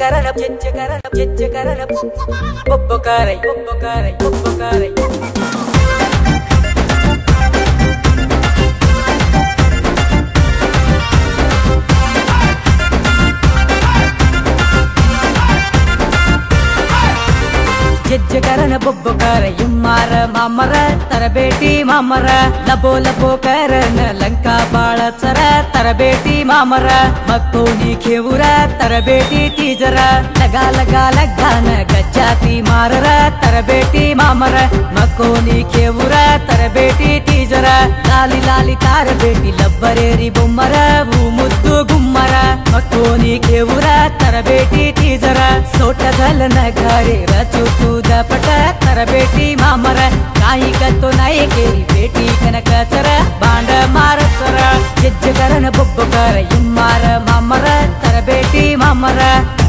Jakarta Jajjakarana bobbokara yummara mamara Tara beti mama ra labo labo karana lanka bala tsara Tara beti mama ra makkoni khevura Tara beti tijara laga laga lagana gajjati marara Tara beti mama ra makkoni khevura Tara beti tijara lali lali Tara beti labbareri bommara u muddu gummara makkoni khevura Tara beti tijara sota dhalana gare rachu Tara beti mama ra kahi katto nae keri beti kanaka tara banda mara tara jajjakarana bobbokara yummara mama ra Tara beti mama ra